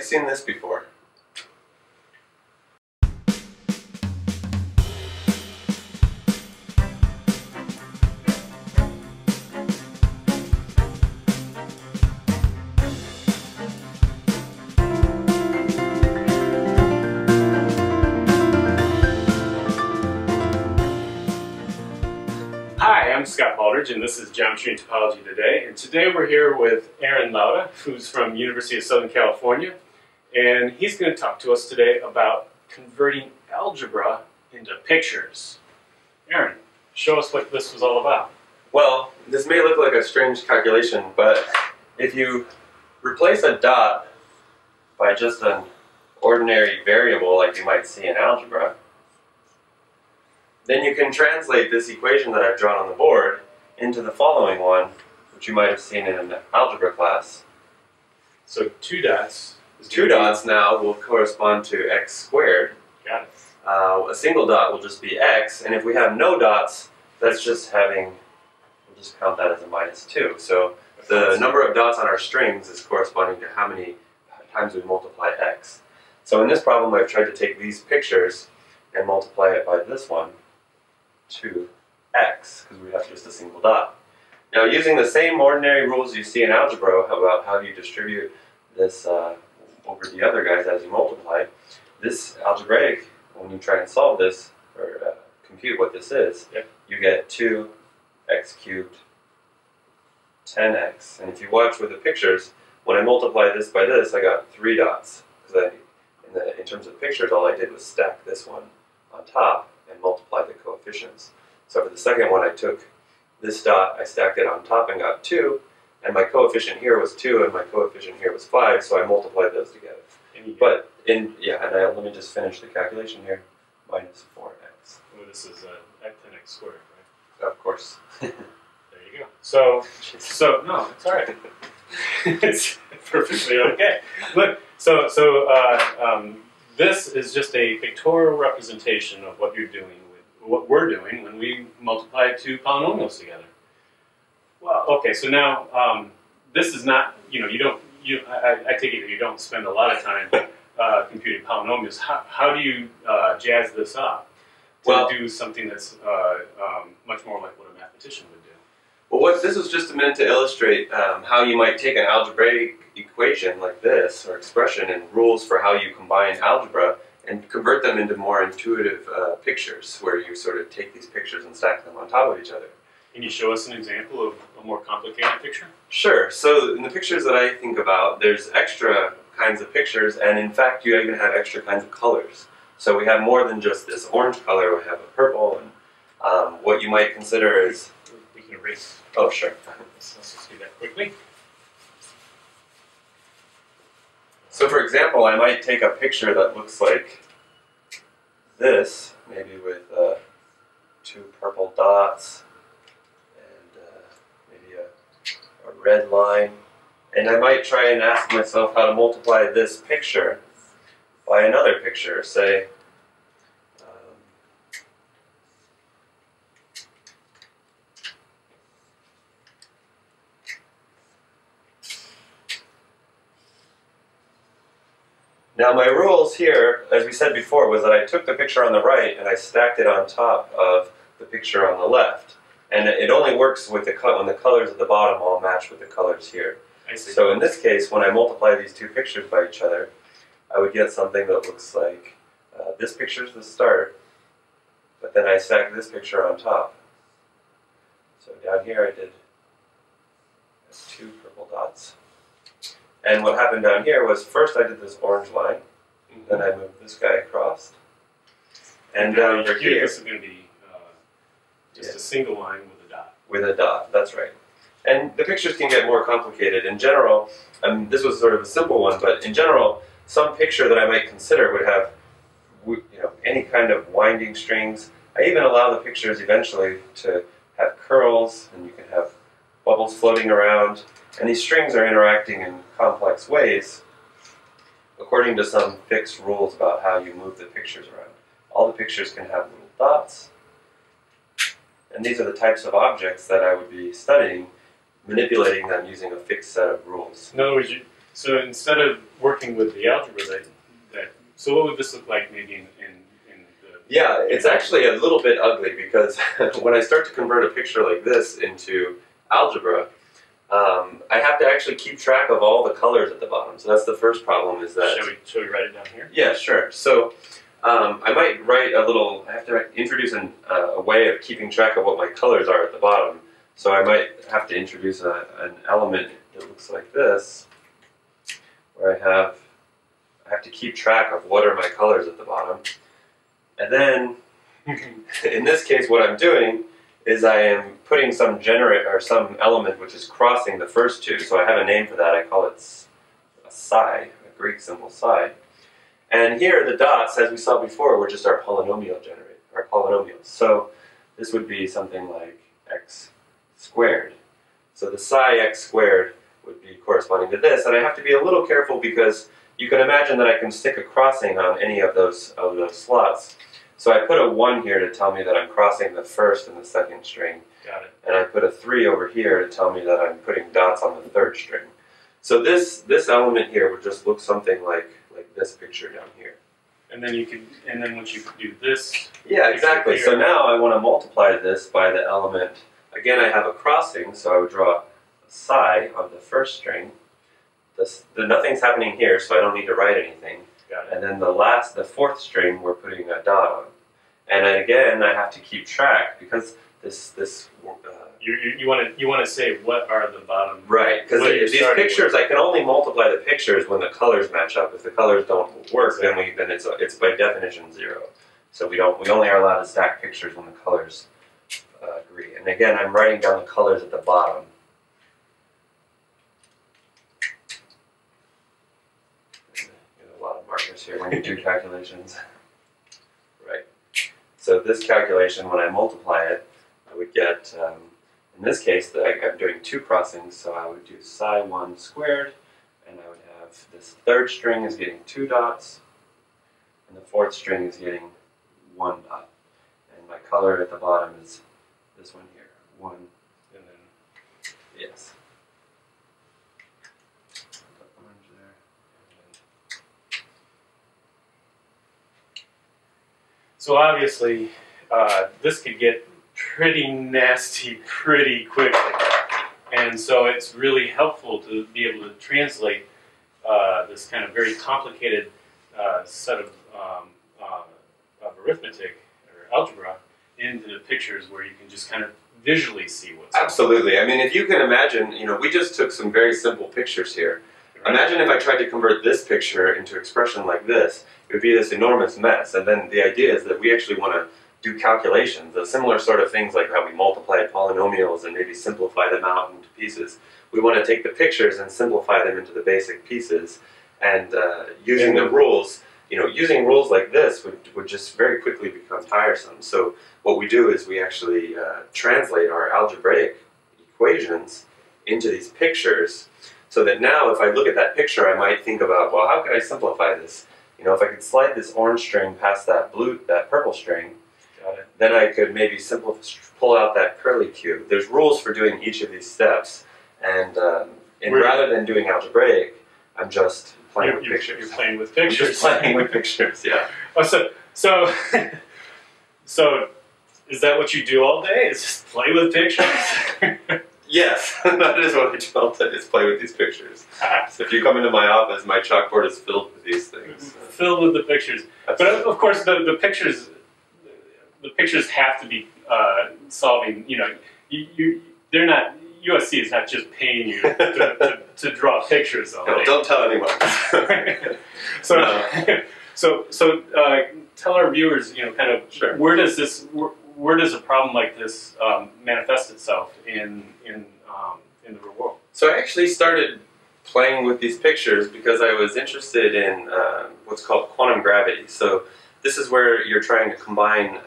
you seen this before? Hi, I'm Scott Baldridge, and this is Geometry and Topology Today. And today we're here with Aaron Lauda, who's from University of Southern California. And he's going to talk to us today about converting algebra into pictures. Aaron, show us what this was all about. Well, this may look like a strange calculation, but if you replace a dot by just an ordinary variable like you might see in algebra, then you can translate this equation that I've drawn on the board into the following one, which you might have seen in an algebra class. So two dots now will correspond to x squared. Got it. A single dot will just be x, and if we have no dots, that's just having, we'll just count that as a -2. So the number of dots on our strings is corresponding to how many times we multiply x. So in this problem, I've tried to take these pictures and multiply it by this one, 2x, because we have just a single dot. Now, using the same ordinary rules you see in algebra about how you distribute this over the other guys as you multiply, this algebraic, when you try and solve this, or compute what this is, yep, you get 2x cubed, 10x. And if you watch with the pictures, when I multiply this by this, I got 3 dots, because in terms of pictures, all I did was stack this one on top and multiply the coefficients. So for the second one, I took this dot, I stacked it on top and got 2, and my coefficient here was 2, and my coefficient here was 5, so I multiplied those together. But, let me just finish the calculation here, -4x. Well, this is 10x squared, right? Of course. There you go. So no, it's all right. It's perfectly okay. Look, so this is just a pictorial representation of what you're doing, what we're doing when we multiply two polynomials together. Well, okay, so now this is not, I take it you don't spend a lot of time computing polynomials. How do you jazz this up to do something that's much more like what a mathematician would do? Well, this was just meant to illustrate how you might take an algebraic equation like this, or expression, and rules for how you combine algebra and convert them into more intuitive pictures, where you sort of take these pictures and stack them on top of each other. Can you show us an example of a more complicated picture? Sure. So in the pictures that I think about, there's extra kinds of pictures, and in fact, you even have extra kinds of colors. So we have more than just this orange color, we have a purple, and what you might consider is... Erase. Oh, sure. Let's just do that quickly. So, for example, I might take a picture that looks like this, maybe with 2 purple dots and maybe a red line. And I might try and ask myself how to multiply this picture by another picture, say, now my rules here, as we said before, was that I took the picture on the right and I stacked it on top of the picture on the left. And it only works with when the colors at the bottom all match with the colors here. I see. So in this case, when I multiply these two pictures by each other, I would get something that looks like this picture's the start, but then I stack this picture on top. So down here I did 2 purple dots. And what happened down here was first I did this orange line, mm-hmm, then I moved this guy across, and down over here this is going to be just a single line with a dot. With a dot, that's right. And the pictures can get more complicated. In general, this was sort of a simple one, but in general, some picture that I might consider would have, any kind of winding strings. I even allow the pictures eventually to have curls, and you can have bubbles floating around, and these strings are interacting in complex ways according to some fixed rules about how you move the pictures around. All the pictures can have little dots, and these are the types of objects that I would be studying, manipulating them using a fixed set of rules. In other words, So instead of working with the algebra, so what would this look like maybe in the... Yeah, it's actually a little bit ugly because when I start to convert a picture like this into algebra, I have to actually keep track of all the colors at the bottom. So that's the first problem is that... Should we write it down here? Yeah, sure. So I might write a little... I have to introduce a way of keeping track of what my colors are at the bottom. So I might have to introduce an element that looks like this, where I have to keep track of what are my colors at the bottom. And then, in this case, what I'm doing is I am putting some some element which is crossing the first two. So I have a name for that. I call it a psi, a Greek symbol psi. And here the dots, as we saw before, were just our polynomial generator, our polynomials. So this would be something like x squared. So the psi x squared would be corresponding to this. And I have to be a little careful because you can imagine that I can stick a crossing on any of those slots. So I put a 1 here to tell me that I'm crossing the first and the second string. Got it. And I put a 3 over here to tell me that I'm putting dots on the third string. So this element here would just look something like this picture down here. And then once you do this. Yeah, exactly. So now I want to multiply this by the element. Again, I have a crossing, so I would draw a psi on the first string. Nothing's happening here, so I don't need to write anything. And then the fourth string, we're putting a dot on. And again, I have to keep track because this. You want to say what are the bottom? Right, because these pictures, I can only multiply the pictures when the colors match up. If the colors don't work, exactly. then it's by definition 0. So we only are allowed to stack pictures when the colors agree. And again, I'm writing down the colors at the bottom. Here when you do calculations. Right. So this calculation, when I multiply it, I would get, in this case, I'm doing two crossings, so I would do psi 1 squared, and I would have this third string is getting 2 dots, and the fourth string is getting 1 dot. And my color at the bottom is this one here, 1, and then, yes. So obviously, this could get pretty nasty pretty quickly. And so it's really helpful to be able to translate this kind of very complicated set of arithmetic or algebra into pictures where you can just kind of visually see what's happening. Absolutely. I mean, if you can imagine, you know, we just took some very simple pictures here. Imagine if I tried to convert this picture into expression like this, it would be this enormous mess. And then the idea is that we actually want to do calculations, the similar sort of things like how we multiply polynomials and maybe simplify them out into pieces. We want to take the pictures and simplify them into the basic pieces. And using the rules, you know, using rules like this would just very quickly become tiresome. So what we do is we actually translate our algebraic equations into these pictures. So that now, if I look at that picture, I might think about, well, how could I simplify this? You know, if I could slide this orange string past that purple string, then I could maybe pull out that curly cube. There's rules for doing each of these steps, and rather than doing algebraic, I'm just playing with pictures. You're playing with pictures. Just playing with pictures. Yeah. Oh, so is that what you do all day? Is just play with pictures? Yes, that is what I tell them, is play with these pictures. So if you come into my office, my chalkboard is filled with these things. Filled with the pictures. Absolutely. But of course, the pictures have to be solving, you know, they're not, USC is not just paying you to draw pictures all day. No, don't tell anyone. So tell our viewers, you know, kind of, sure. Where does a problem like this manifest itself in the real world? So I actually started playing with these pictures because I was interested in what's called quantum gravity. So this is where you're trying to combine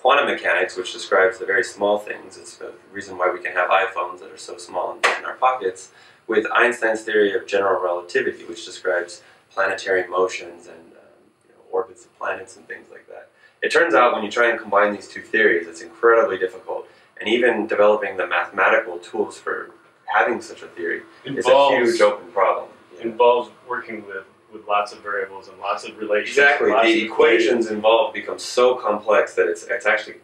quantum mechanics, which describes the very small things. It's the reason why we can have iPhones that are so small in our pockets, with Einstein's theory of general relativity, which describes planetary motions and you know, orbits of planets and things like that. It turns out when you try and combine these two theories, it's incredibly difficult. And even developing the mathematical tools for having such a theory is a huge open problem. Yeah. Involves working with lots of variables and lots of relations. Exactly. The equations involved become so complex that it's actually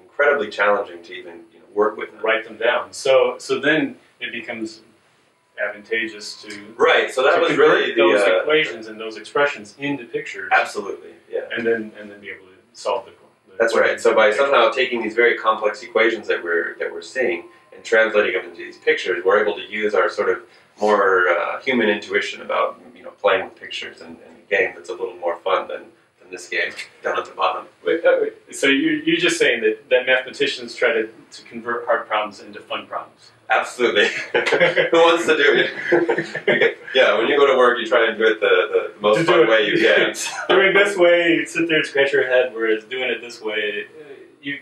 incredibly challenging to even work with them. Write them down. So then it becomes advantageous to convert really those equations and those expressions into pictures. Absolutely. Yeah. And then be able to solve the problem. That's right. So by somehow taking these very complex equations that we're seeing and translating them into these pictures, we're able to use our sort of more human intuition about playing with pictures and a game that's a little more fun than this game down at the bottom. Wait. So you're just saying that mathematicians try to convert hard problems into fun problems. Absolutely. Who wants to do it? Yeah, when you go to work, you try and do it the most fun way you can. Doing this way, you sit there and scratch your head, whereas doing it this way, I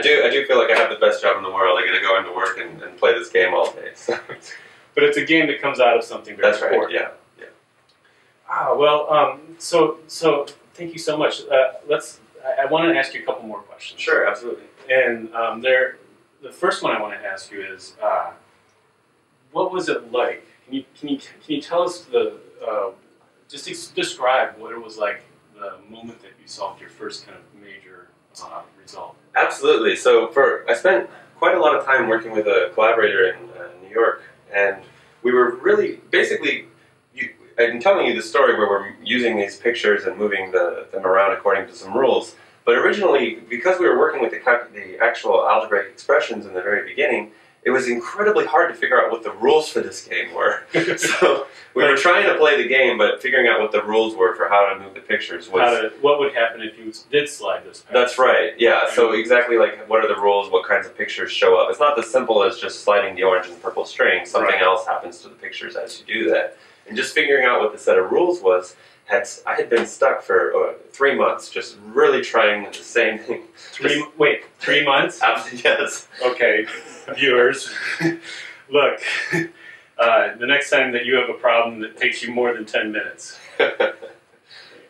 do feel like I have the best job in the world. I get to go into work and play this game all day. So. But it's a game that comes out of something very important. That's right, yeah. Ah, well, so thank you so much. I want to ask you a couple more questions. Sure, absolutely. And the first one I want to ask you is, what was it like? Can you tell us just describe what it was like the moment that you solved your first kind of major result? Absolutely. So I spent quite a lot of time working with a collaborator in New York, and we were really I'm telling you the story where we're using these pictures and moving them around according to some rules. But originally, because we were working with the actual algebraic expressions in the very beginning, it was incredibly hard to figure out what the rules for this game were. So we were trying to play the game, but figuring out what the rules were for how to move the pictures was... what would happen if you did slide this past? That's right, yeah. So exactly like what are the rules, what kinds of pictures show up. It's not as simple as just sliding the orange and purple string. Something else happens to the pictures as you do that. And just figuring out what the set of rules was, I had been stuck for 3 months, just really trying the same thing. 3 months? Yes. Okay, viewers, look, the next time that you have a problem that takes you more than 10 minutes,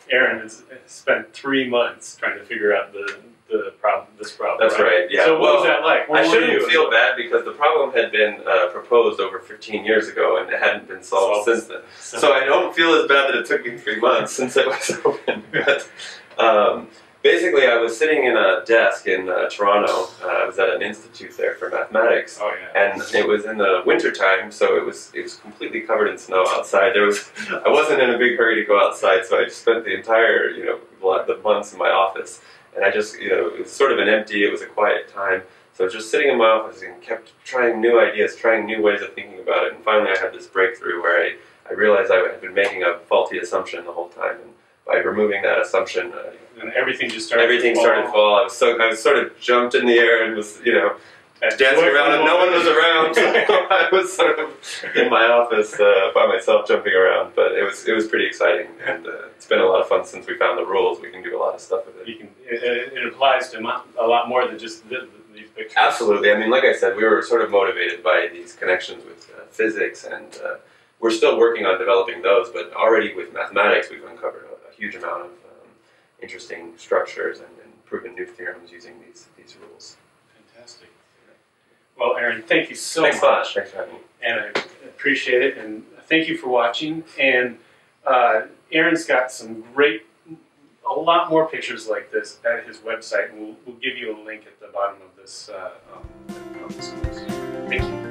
Aaron has spent 3 months trying to figure out this problem. That's right, yeah. So what was that like? I shouldn't feel bad because the problem had been proposed over 15 years ago and it hadn't been solved since then. So I don't feel as bad that it took me 3 months since it was open. But, basically, I was sitting in a desk in Toronto. I was at an institute there for mathematics. Oh, yeah. And it was in the winter time, so it was completely covered in snow outside. I wasn't in a big hurry to go outside, so I just spent the entire, the months in my office. And I just, it was sort of it was a quiet time. So I was just sitting in my office and kept trying new ideas, trying new ways of thinking about it. And finally I had this breakthrough where I realized I had been making a faulty assumption the whole time. And by removing that assumption... and everything just started to fall. I was sort of jumped in the air and was, dancing around and no one was around. So I was sort of in my office by myself jumping around, but it was pretty exciting, and it's been a lot of fun since we found the rules. We can do a lot of stuff with it. It applies to a lot more than just these pictures. Absolutely. I mean, like I said, we were sort of motivated by these connections with physics, and we're still working on developing those, but already with mathematics we've uncovered a huge amount of interesting structures and proven new theorems using these rules. Fantastic. Well, Aaron, thank you so much. Thanks for having me. And I appreciate it. And thank you for watching. And Aaron's got a lot more pictures like this at his website. And we'll give you a link at the bottom of this. Thank you.